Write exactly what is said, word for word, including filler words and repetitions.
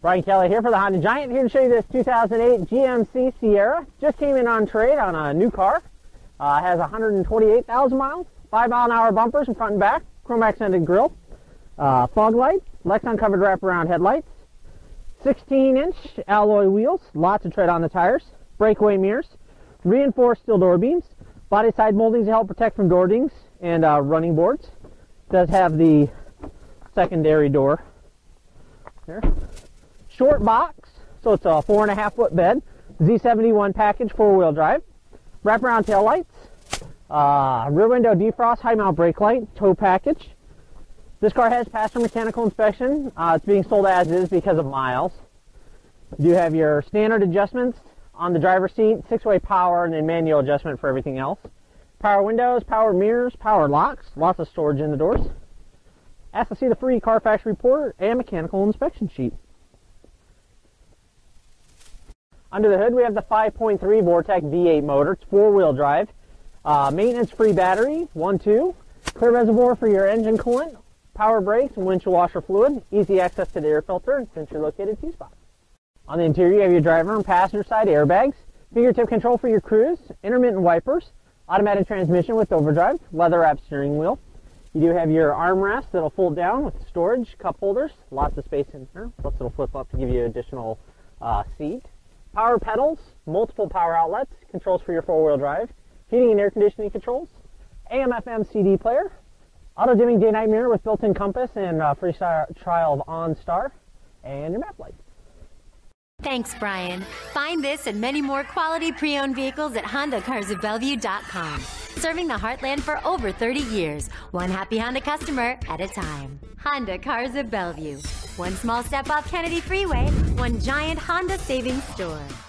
Brian Kelly here for the Honda Giant, here to show you this two thousand eight G M C Sierra. Just came in on trade on a new car. Uh, has one hundred twenty-eight thousand miles, five mile an hour bumpers in front and back, chrome accented grille, uh, fog lights, Lexan covered wraparound headlights, sixteen inch alloy wheels, lots of tread on the tires, breakaway mirrors, reinforced steel door beams, body side moldings to help protect from door dings and uh, running boards. Does have the secondary door there. Short box, so it's a four and a half foot bed, Z seventy-one package, four wheel drive, wraparound tail lights, uh, rear window defrost, high mount brake light, tow package. This car has passed for mechanical inspection. Uh, it's being sold as is because of miles. You do have your standard adjustments on the driver's seat, six-way power, and then manual adjustment for everything else. Power windows, power mirrors, power locks, lots of storage in the doors. Ask to see the free Carfax report and mechanical inspection sheet. Under the hood, we have the five point three Vortec V eight motor. It's four-wheel drive. Uh, maintenance-free battery, one two. Clear reservoir for your engine coolant, power brakes, and windshield washer fluid. Easy access to the air filter since you're located T-spot. On the interior, you have your driver and passenger side airbags, fingertip control for your cruise, intermittent wipers, automatic transmission with overdrive, leather-wrapped steering wheel. You do have your armrests that'll fold down with storage, cup holders, lots of space in there. Plus, it'll flip up to give you additional uh, seat. Power pedals, multiple power outlets, controls for your four-wheel drive, heating and air conditioning controls, A M F M C D player, auto-dimming day-night mirror with built-in compass and uh, free trial of OnStar, and your map light. Thanks, Brian. Find this and many more quality pre-owned vehicles at Honda Cars of Bellevue dot com. Serving the heartland for over thirty years, one happy Honda customer at a time. Honda Cars of Bellevue. One small step off Kennedy Freeway, one giant Honda savings store.